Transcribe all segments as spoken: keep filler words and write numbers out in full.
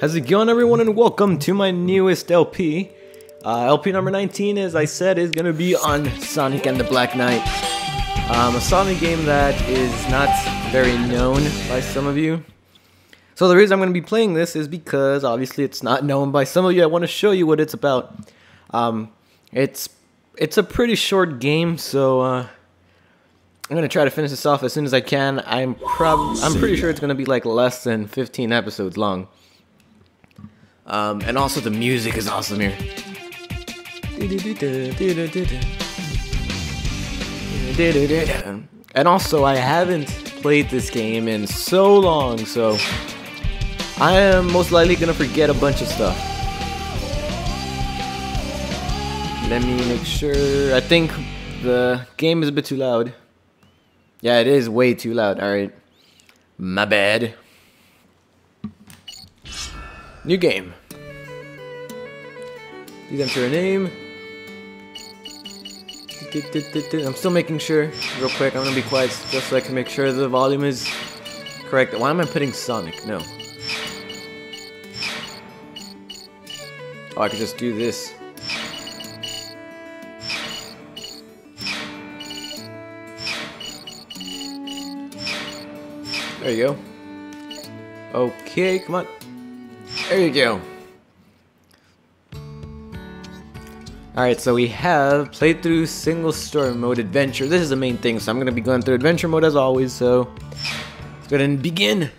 How's it going, everyone, and welcome to my newest L P. Uh, L P number nineteen, as I said, is going to be on Sonic and the Black Knight. Um, a Sonic game that is not very known by some of you. So the reason I'm going to be playing this is because, obviously, it's not known by some of you. I want to show you what it's about. Um, it's, it's a pretty short game, so... Uh, I'm gonna try to finish this off as soon as I can. I'm prob I'm pretty sure it's gonna be like less than fifteen episodes long. Um, and also the music is awesome here. And also I haven't played this game in so long, so I am most likely gonna forget a bunch of stuff. Let me make sure. I think the game is a bit too loud. Yeah, it is way too loud. Alright. My bad. New game. Please enter a name. I'm still making sure. Real quick, I'm going to be quiet just so I can make sure the volume is correct. Why am I putting Sonic? No. Oh, I could just do this. There you go. Okay, come on. There you go. Alright, so we have playthrough single story mode adventure. This is the main thing, so I'm going to be going through adventure mode as always, so let's go ahead and begin.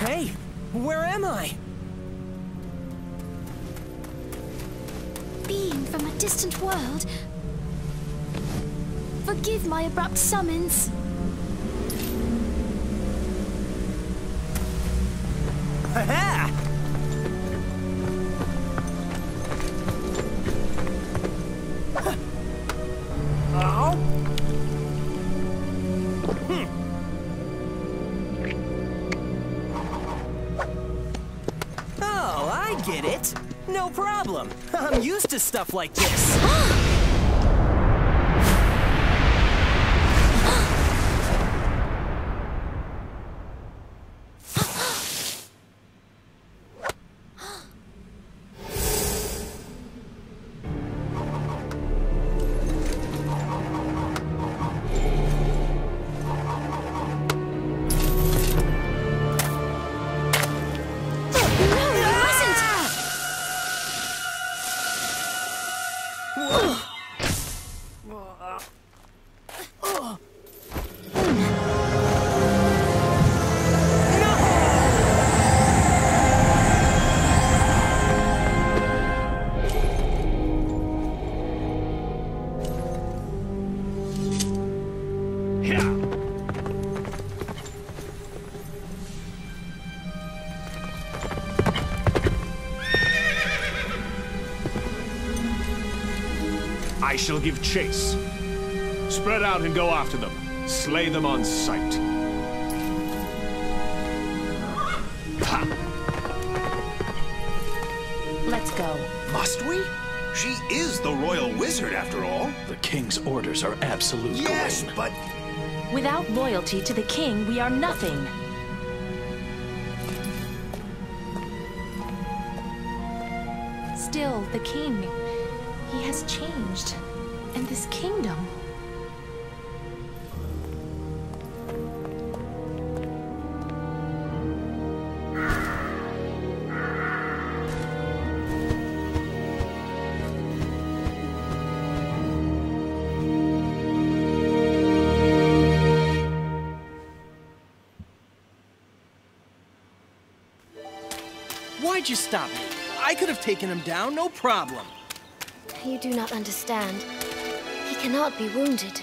Hey, where am I? Being from a distant world, forgive my abrupt summons. Ha-ha! I'm used to stuff like this. I I shall give chase. Spread out and go after them. Slay them on sight. Ha. Let's go. Must we? She is the royal wizard, after all. The king's orders are absolute. Yes, going. But... Without loyalty to the king, we are nothing. Still, the king, he has changed. And this kingdom... Why'd you stop me? I could have taken him down, no problem. You do not understand. He cannot be wounded.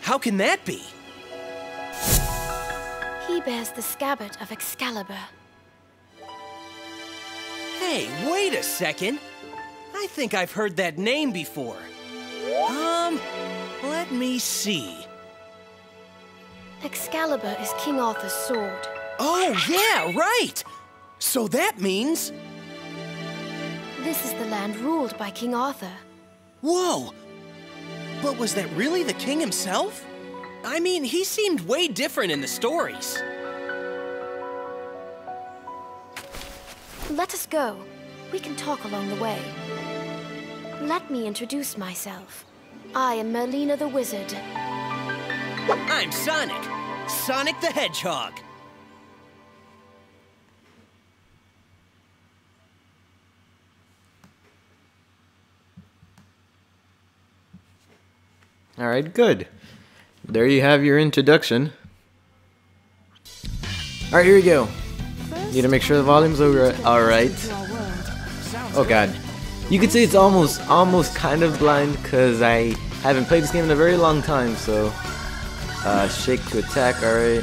How can that be? He bears the scabbard of Excalibur. Hey, wait a second. I think I've heard that name before. Um, let me see. Excalibur is King Arthur's sword. Oh, yeah, right! So that means... This is the land ruled by King Arthur. Whoa! But was that really the king himself? I mean, he seemed way different in the stories. Let us go. We can talk along the way. Let me introduce myself. I am Merlina the Wizard. I'm Sonic. Sonic the Hedgehog. All right, good. There you have your introduction. All right, here we go. Need to make sure the volume's over. All right. Oh God. You could say it's almost, almost kind of blind because I haven't played this game in a very long time. So, uh, shake to attack. All right.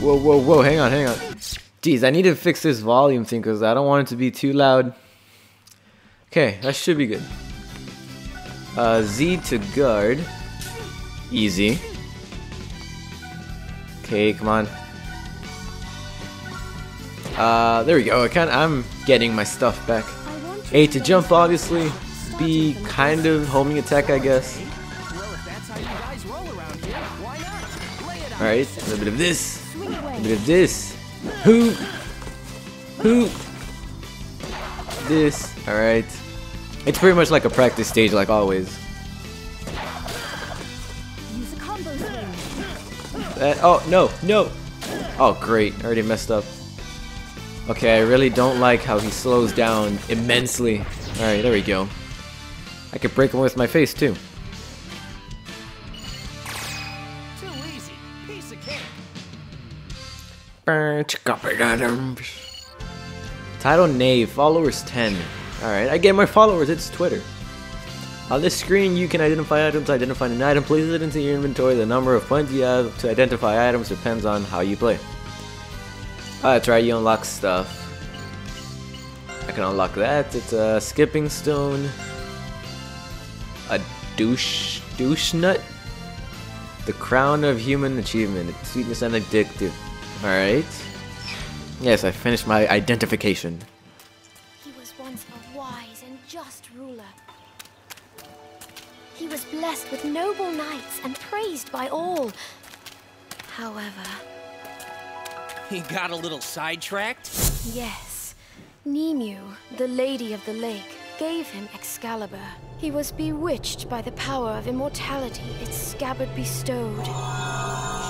Whoa, whoa, whoa! Hang on, hang on. Jeez, I need to fix this volume thing because I don't want it to be too loud. Okay, that should be good. Uh, Z to guard. Easy. Okay, come on. Uh, there we go. I kind of, I'm getting my stuff back. A to jump, obviously. B, kind of homing attack, I guess. Alright, a little bit of this. A little bit of this. Hoop. Hoop. This. Alright. It's pretty much like a practice stage, like always. Use a combo that, oh, no, no! Oh, great. I already messed up. Okay, I really don't like how he slows down immensely. Alright, there we go. I could break him with my face, too. Too easy. Piece of cake. Title Knave, followers ten. Alright, I get my followers, it's Twitter. On this screen, you can identify items, identify an item, place it into your inventory. The number of points you have to identify items depends on how you play. Oh, that's right, you unlock stuff. I can unlock that. It's a skipping stone. A douche, douche nut. The crown of human achievement. It's sweetness and addictive. Alright. Yes, I finished my identification. He was once a wise and just ruler. He was blessed with noble knights and praised by all. However... He got a little sidetracked? Yes. Nimue, the Lady of the Lake, gave him Excalibur. He was bewitched by the power of immortality its scabbard bestowed.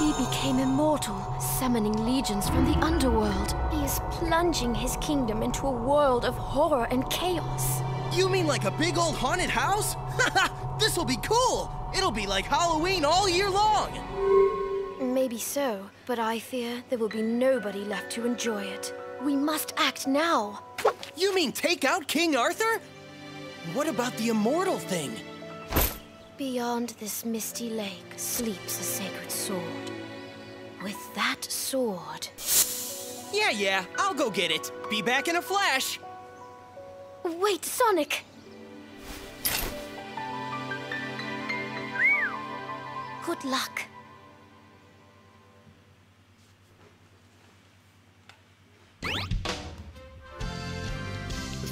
He became immortal, summoning legions from the underworld. He is plunging his kingdom into a world of horror and chaos. You mean like a big old haunted house? Haha, this will be cool! It'll be like Halloween all year long! Maybe so, but I fear there will be nobody left to enjoy it. We must act now! You mean take out King Arthur? What about the immortal thing? Beyond this misty lake sleeps a sacred sword. With that sword... Yeah, yeah, I'll go get it. Be back in a flash. Wait, Sonic! Good luck.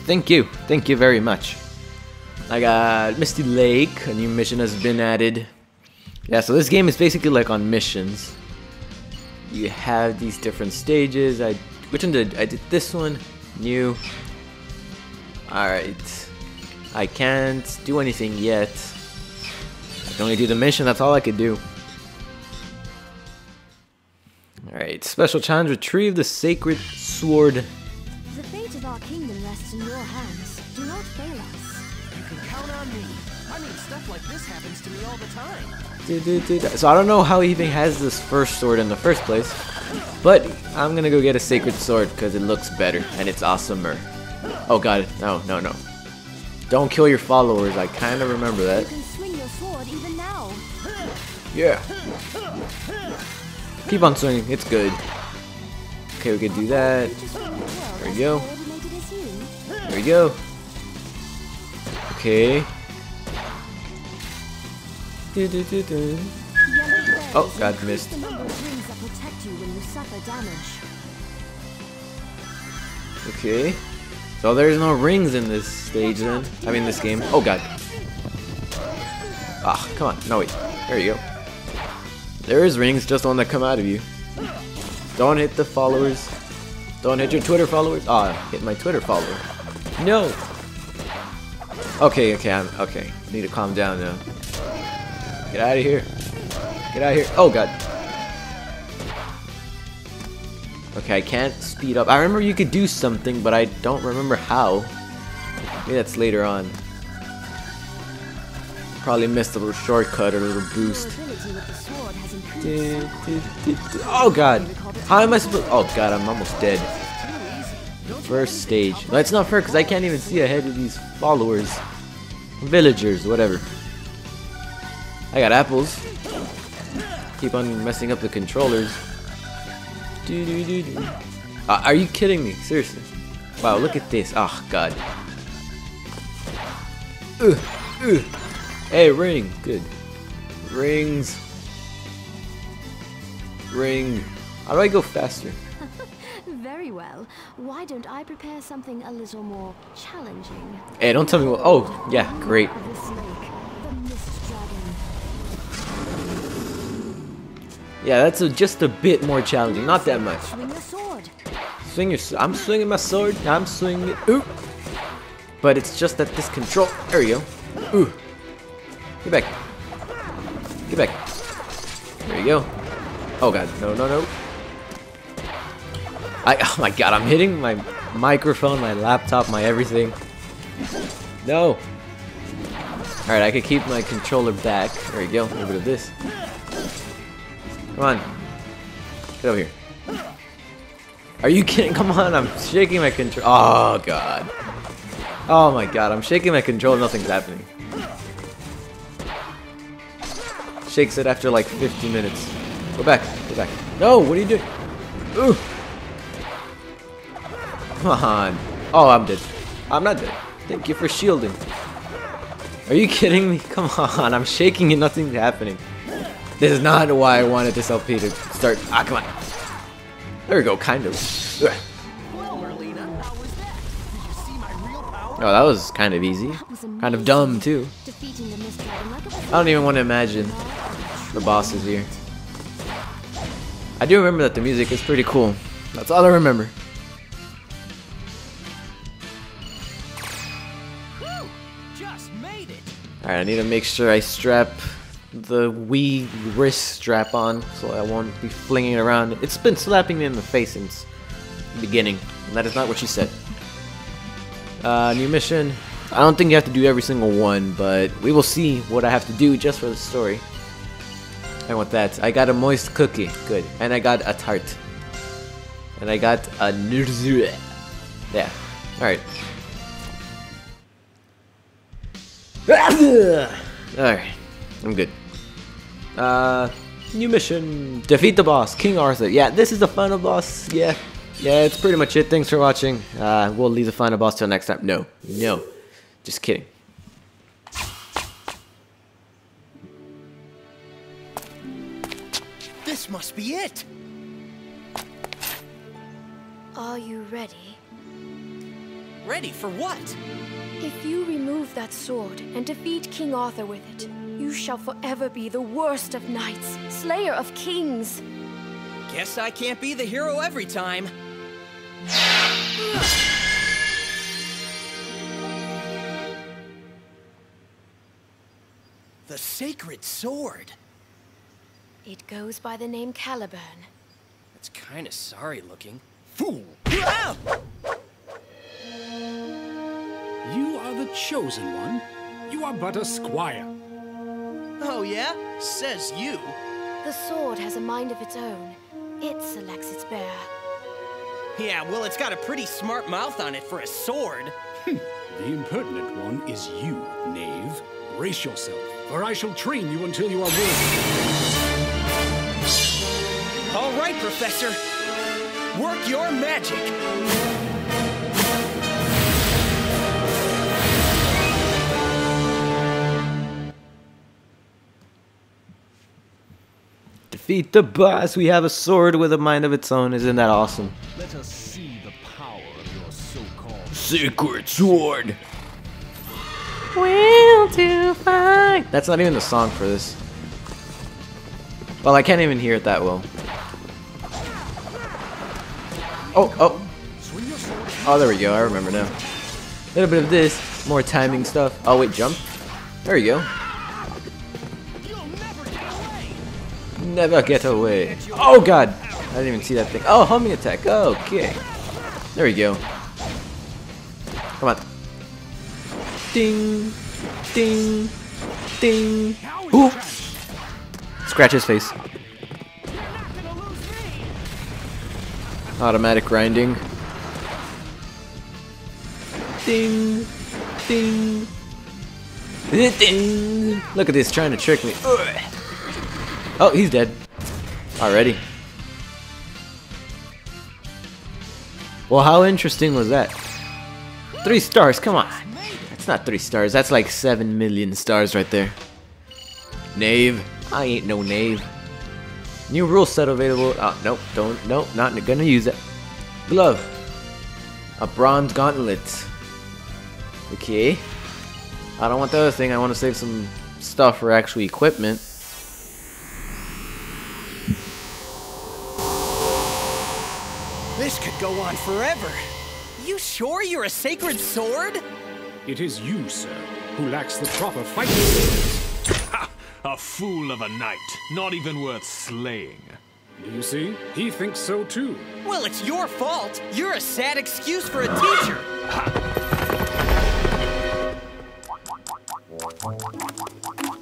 Thank you. Thank you very much. I got Misty Lake. A new mission has been added. Yeah, so this game is basically like on missions. You have these different stages. I which one did I did this one? New. Alright. I can't do anything yet. I can only do the mission, that's all I could do. Alright, special challenge, retrieve the sacred sword. The fate of our kingdom rests in your hands. Do not fail us. You can count on me. I mean, stuff like this happens to me all the time. Dude, dude, dude. So I don't know how he even has this first sword in the first place, but I'm gonna go get a sacred sword because it looks better and it's awesomer. Oh god, no, no, no. Don't kill your followers, I kinda remember that. You can swing your sword even now. Yeah. Keep on swinging, it's good. Okay, we can do that. There we go. There we go. Okay. Oh god, missed. Okay. So there's no rings in this stage then. I mean this game. Oh god. Ah, come on. No wait. There you go. There is rings, just the one that come out of you. Don't hit the followers. Don't hit your Twitter followers. Ah, hit my Twitter follower. No. Okay, okay, I'm okay. I need to calm down now. Get out of here. Get out of here. Oh god. Okay, I can't speed up. I remember you could do something, but I don't remember how. Maybe that's later on. Probably missed a little shortcut or a little boost. Oh god! How am I supposed? Oh god, I'm almost dead. First stage. No, it's not fair because I can't even see ahead of these followers, villagers, whatever. I got apples. Keep on messing up the controllers. Do, do, do, do. Uh, are you kidding me? Seriously. Wow, look at this. Oh, god. Uh, uh. Hey, ring. Good. Rings. Ring. How do I go faster? Very well. Why don't I prepare something a little more challenging? Hey, don't tell me what. Oh, yeah, great. Yeah, that's a, just a bit more challenging. Not that much. Swing your sword. Swing your, I'm swinging my sword. I'm swinging it. Ooh. But it's just that this control. There you go. Ooh. Get back. Get back. There you go. Oh god. No, no, no. I. Oh my god. I'm hitting my microphone, my laptop, my everything. No. All right. I could keep my controller back. There you go. A little bit of this. Come on. Get over here. Are you kidding? Come on, I'm shaking my control. Oh, God. Oh, my God. I'm shaking my control and nothing's happening. Shakes it after like fifty minutes. Go back. Go back. No, what are you doing? Ooh. Come on. Oh, I'm dead. I'm not dead. Thank you for shielding. Are you kidding me? Come on. I'm shaking and nothing's happening. This is not why I wanted this L P to start. Ah, come on. There we go, kind of. Well, Merlina, how was that? Did you see my real power? Oh, that was kind of easy. Kind of dumb, too. I don't even want to imagine the bosses here. I do remember that the music is pretty cool. That's all I remember. Just made it. Alright, I need to make sure I strap the Wii wrist strap on so I won't be flinging it around. It's been slapping me in the face since the beginning, and that is not what she said. Uh, new mission. I don't think you have to do every single one, but we will see what I have to do just for the story. I want that. I got a moist cookie. Good. And I got a tart. And I got a nursery. Yeah. Alright. Alright. I'm good. Uh, new mission. Defeat the boss, King Arthur. Yeah, this is the final boss. Yeah, yeah, it's pretty much it. Thanks for watching. Uh, we'll leave the final boss till next time. No, no, just kidding. This must be it. Are you ready? Ready for what? If you remove that sword and defeat King Arthur with it, you shall forever be the worst of knights, slayer of kings. Guess I can't be the hero every time. The sacred sword. It goes by the name Caliburn. That's kind of sorry looking. Fool! Ah! You are the chosen one. You are but a squire. Oh yeah? Says you. The sword has a mind of its own. It selects its bearer. Yeah, well, it's got a pretty smart mouth on it for a sword. The impertinent one is you, knave. Brace yourself, for I shall train you until you are worthy. All right, Professor. Work your magic. Defeat the boss. We have a sword with a mind of its own. Isn't that awesome? Let us see the power of your so-called sacred sword. Will to fight. That's not even the song for this. Well, I can't even hear it that well. Oh, oh. Oh, there we go. I remember now. A little bit of this. More timing stuff. Oh, wait, jump. There you go. Never get away. Oh god, I didn't even see that thing. Oh, homing attack. Okay, there we go. Come on. Ding, ding, ding. Ooh. Scratch his face. Automatic grinding. Ding, ding, ding. Look at this, trying to trick me. Ugh. Oh, he's dead already. Well, how interesting was that? Three stars, come on. That's not three stars. That's like seven million stars right there. Knave. I ain't no knave. New rule set available. Oh, nope. Don't. Nope. Not gonna use it. Glove. A bronze gauntlet. Okay. I don't want the other thing. I want to save some stuff for actual equipment. This could go on forever. You sure you're a sacred sword? It is you, sir, who lacks the proper fighting skills. Ha! A fool of a knight, not even worth slaying. You see, he thinks so too. Well, it's your fault. You're a sad excuse for a teacher.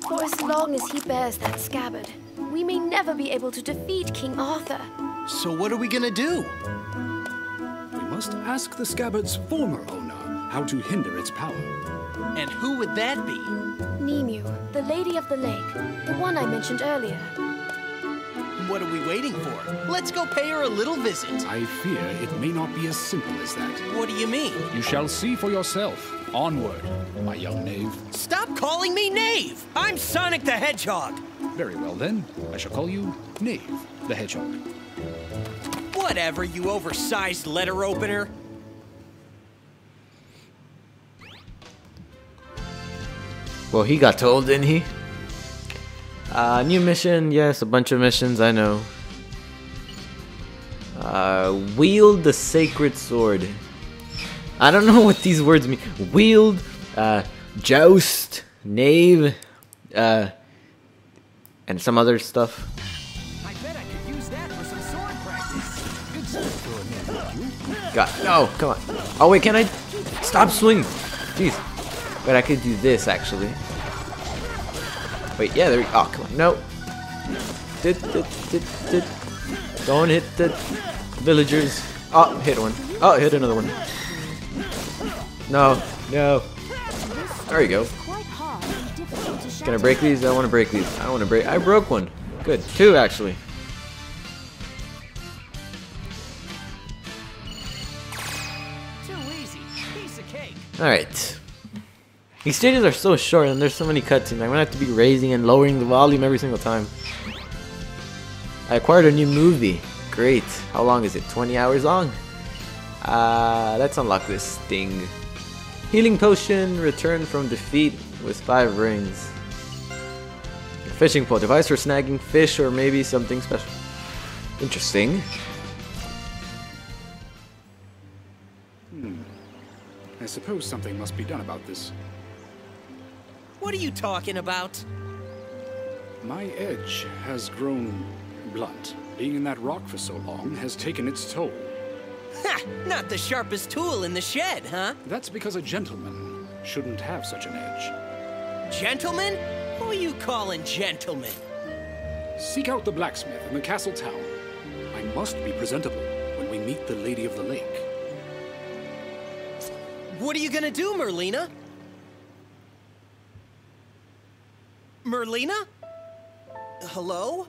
For as long as he bears that scabbard, we may never be able to defeat King Arthur. So what are we gonna do? We must ask the scabbard's former owner how to hinder its power. And who would that be? Nimue, the Lady of the Lake, the one I mentioned earlier. What are we waiting for? Let's go pay her a little visit. I fear it may not be as simple as that. What do you mean? You shall see for yourself. Onward, my young knave. Stop calling me knave! I'm Sonic the Hedgehog! Very well then, I shall call you Knave the Hedgehog. Whatever, you oversized letter opener. Well, he got told, didn't he? Uh, new mission, yes, a bunch of missions, I know. Uh, wield the sacred sword. I don't know what these words mean. Wield, uh, joust, knave, uh, and some other stuff. God, no, come on. Oh, wait, can I? Stop swinging. Jeez. Wait, I could do this, actually. Wait, yeah, there we go. Oh, come on. No. Did, did, did, did. Don't hit the villagers. Oh, hit one. Oh, hit another one. No, no. There you go. Can I break these? I want to break these. I want to break. I broke one. Good. Two, actually. Alright. These stages are so short and there's so many cutscenes. I'm gonna have to be raising and lowering the volume every single time. I acquired a new movie. Great. How long is it? twenty hours long? Uh, let's unlock this thing. Healing potion. Return from defeat with five rings. Fishing pole. Device for snagging fish or maybe something special. Interesting. Hmm. I suppose something must be done about this. What are you talking about? My edge has grown blunt. Being in that rock for so long has taken its toll. Ha! Not the sharpest tool in the shed, huh? That's because a gentleman shouldn't have such an edge. Gentleman? Who are you calling gentleman? Seek out the blacksmith in the castle town. I must be presentable when we meet the Lady of the Lake. What are you gonna do, Merlina? Merlina? Hello?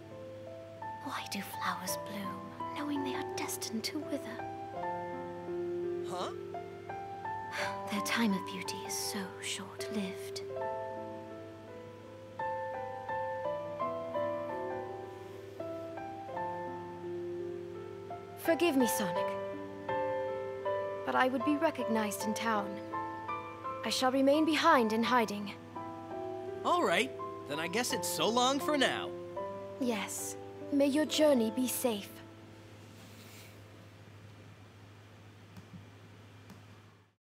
Why do flowers bloom, knowing they are destined to wither? Huh? Their time of beauty is so short-lived. Forgive me, Sonic. But I would be recognized in town. I shall remain behind in hiding. All right. Then I guess it's so long for now. Yes. May your journey be safe.